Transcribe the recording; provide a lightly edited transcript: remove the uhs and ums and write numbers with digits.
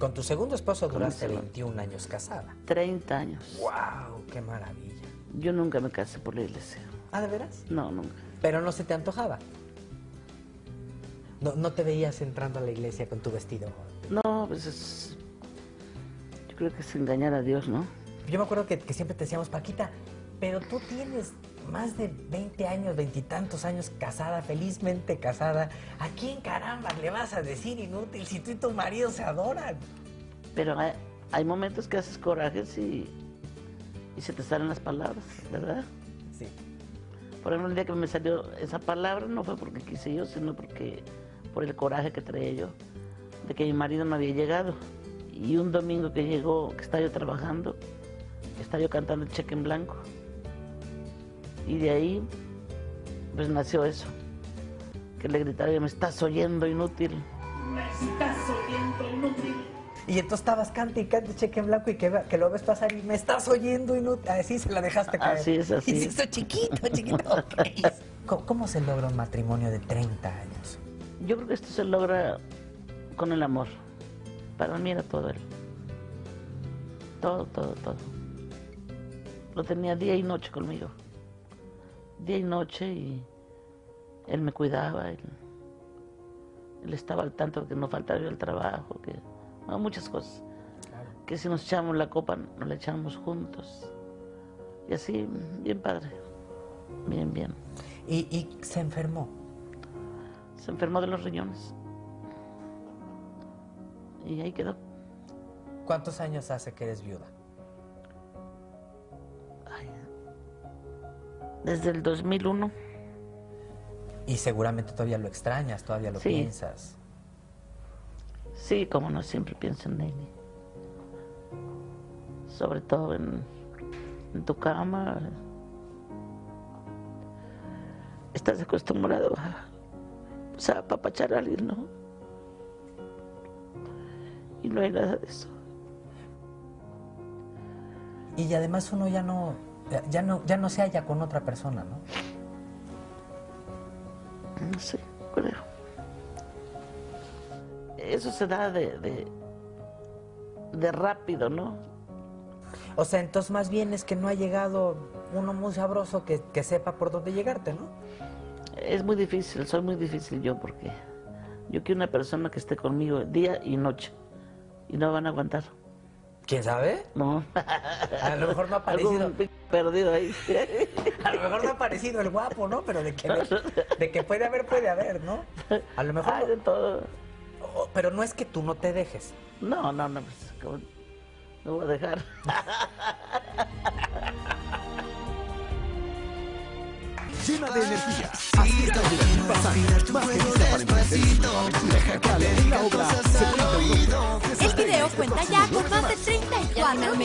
Con tu segundo esposo duraste 21 años casada. 30 años. ¡Wow! ¡Qué maravilla! Yo nunca me casé por la iglesia. ¿Ah, de veras? No, nunca. ¿Pero no se te antojaba? No, ¿no te veías entrando a la iglesia con tu vestido? No, pues es... yo creo que es engañar a Dios, ¿no? Yo me acuerdo que siempre te decíamos, Paquita, pero tú tienes más de 20 años, veintitantos años casada, felizmente casada. ¿A quién caramba le vas a decir inútil si tú y tu marido se adoran? Pero hay momentos que haces corajes y se te salen las palabras, ¿verdad? Sí. Por ejemplo, el día que me salió esa palabra no fue porque quise yo, sino porque por el coraje que traía yo de que mi marido no había llegado. Y un domingo que llegó, que estaba yo trabajando, estaba yo cantando el cheque en blanco. Y de ahí, pues nació eso, que le gritaba, me estás oyendo inútil. Me estás oyendo inútil. Y entonces estabas cante y cante cheque en blanco y que lo ves pasar y me estás oyendo inútil. Así se la dejaste caer. Así es, así. Y se hizo chiquito, chiquito. ¿Cómo se logra un matrimonio de 30 años? Yo creo que esto se logra con el amor. Para mí era todo él. Todo, todo, todo. Lo tenía día y noche conmigo. Día y noche, y él me cuidaba, él estaba al tanto de que no faltaba yo el trabajo, que no, muchas cosas. Claro. Que si nos echamos la copa, nos la echamos juntos. Y así, bien padre, bien, bien. ¿Y se enfermó? Se enfermó de los riñones. Y ahí quedó. ¿Cuántos años hace que eres viuda? Desde el 2001. Y seguramente todavía lo extrañas, todavía lo piensas. Sí, como no, siempre pienso en él. Sobre todo en tu cama. Estás acostumbrado a apapachar a alguien, ¿no? Y no hay nada de eso. Y además uno ya no se halla con otra persona, ¿no? No sé, creo. Eso se da de rápido, ¿no? O sea, entonces más bien es que no ha llegado uno muy sabroso que sepa por dónde llegarte, ¿no? Es muy difícil, soy muy difícil yo, porque yo quiero una persona que esté conmigo día y noche y no van a aguantar. ¿Quién sabe? No. A lo mejor no ha aparecido. Algún perdido ahí. A lo mejor no ha aparecido el guapo, ¿no? Pero de que puede haber, ¿no? A lo mejor. Ay, de todo. Oh, pero no es que tú no te dejes. No, no, no. Pues, no voy a dejar. Llena de energía. Así está bien. Pasar más que despacito. Deja que le diga cosas al oído. El video cuenta ya con más de